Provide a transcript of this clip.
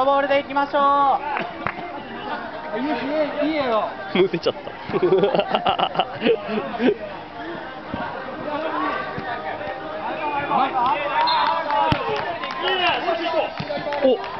ロボールでいきましょう。むせちゃった。お。